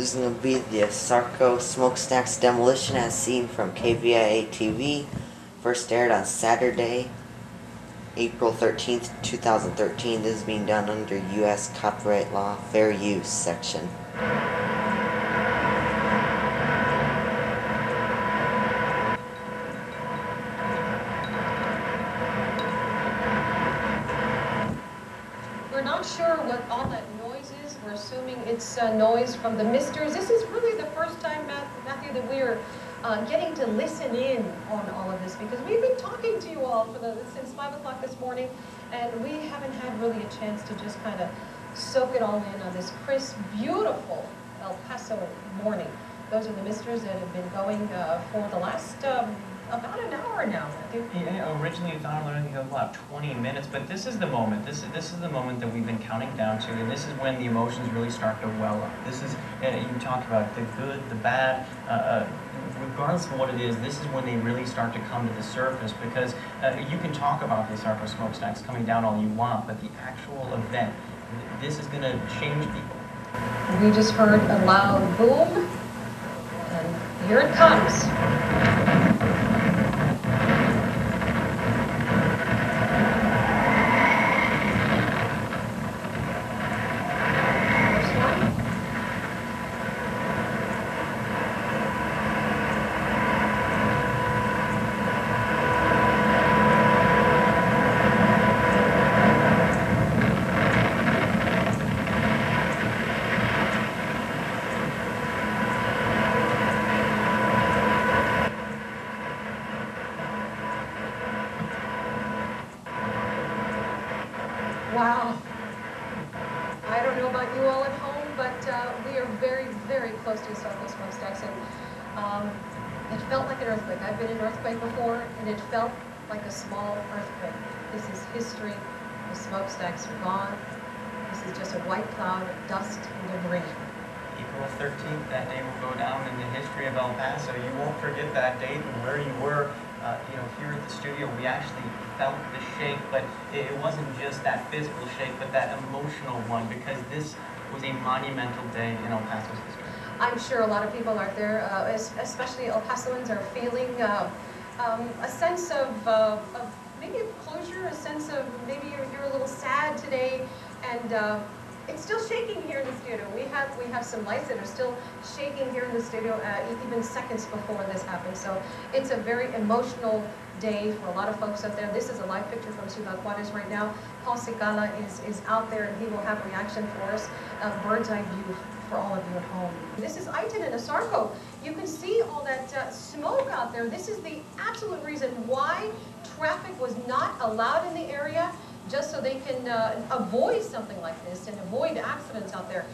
This is going to be the ASARCO smokestacks demolition as seen from KVIA-TV. First aired on Saturday, April 13th, 2013. This is being done under U.S. copyright law, fair use section. We're not sure what all that noise is. We're assuming it's noise from the misters. This is really the first time, Matthew, that we're getting to listen in on all of this, because we've been talking to you all since 5 o'clock this morning, and we haven't had really a chance to just kind of soak it all in on this crisp, beautiful El Paso morning. Those are the misters that have been going for the last about an hour now, Matthew. Yeah, originally the time learning was about 20 minutes, but this is the moment. This is the moment that we've been counting down to, and this is when the emotions really start to well up. This is, you talked about the good, the bad, regardless of what it is, this is when they really start to come to the surface, because you can talk about the ASARCO smokestacks coming down all you want, but the actual event, this is going to change people. We just heard a loud boom, and here it comes. Wow. I don't know about you all at home, but we are very, very close to ASARCO smokestacks, and it felt like an earthquake. I've been in an earthquake before, and it felt like a small earthquake. This is history. The smokestacks are gone. This is just a white cloud of dust and debris. April 13th, that day will go down in the history of El Paso. You won't forget that date and where you were. You know, here at the studio, we actually felt the shake, but it wasn't just that physical shake, but that emotional one, because this was a monumental day in El Paso's history. I'm sure a lot of people out there, especially El Pasoans, are feeling a sense of maybe a closure, a sense of maybe you're a little sad today, and it's still shaking here in the studio. We have some lights that are still shaking here in the studio even seconds before this happened. So it's a very emotional day for a lot of folks out there. This is a live picture from Ciudad Juarez right now. Paul Cicala is out there, and he will have a reaction for us, a bird's eye view for all of you at home. This is Ayton and ASARCO. You can see all that smoke out there. This is the absolute reason why traffic was not allowed in the area, just so they can avoid something like this and avoid accidents out there.